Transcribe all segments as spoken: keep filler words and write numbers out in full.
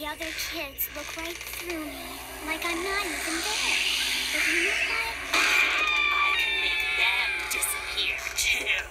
the other kids look right through me, like I'm not even there. But you know what? I can make them disappear too.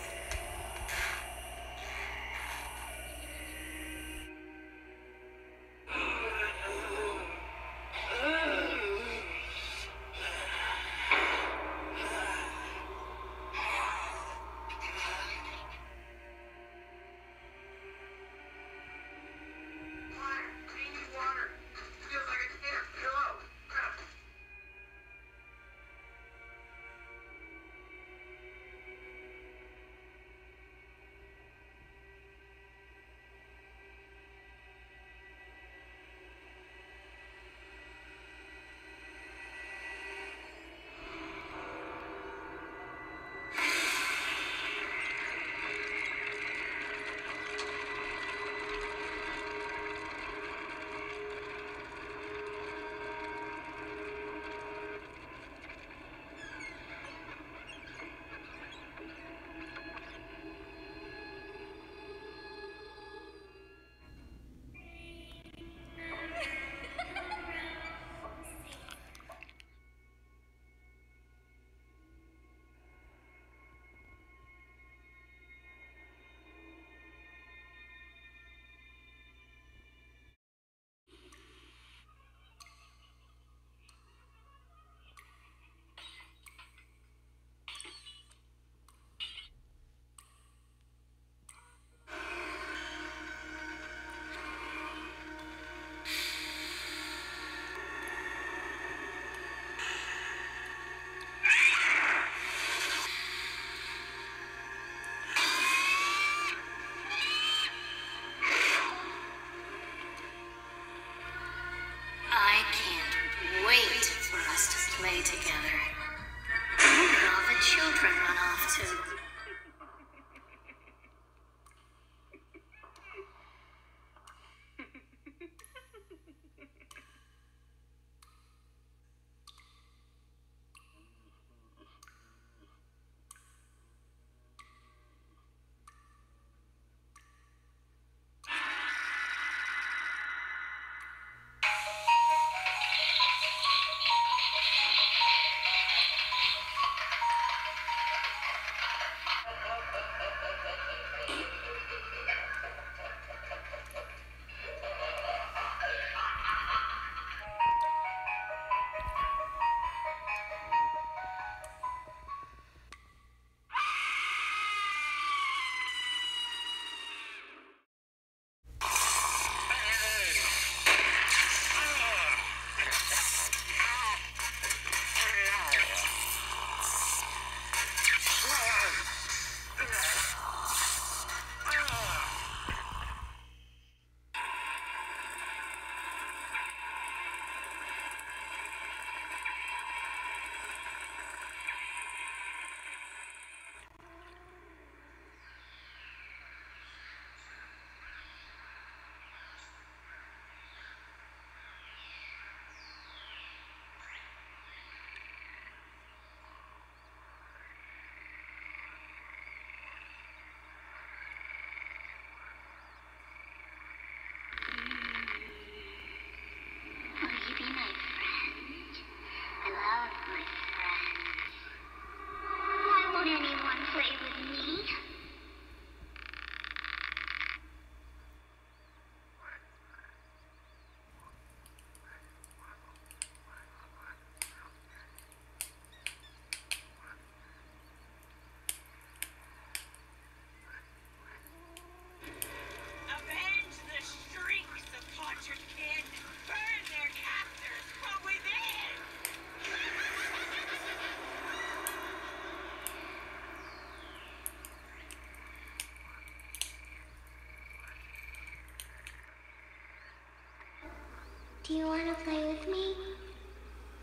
Do you want to play with me?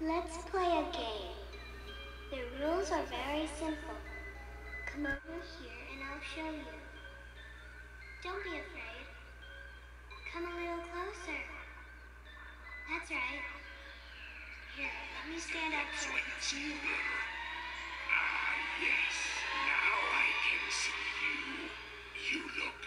Let's play a game. The rules are very simple. Come over here and I'll show you. Don't be afraid. Come a little closer. That's right. Here, let me stand up for you. Ah, yes. Now I can see you. You look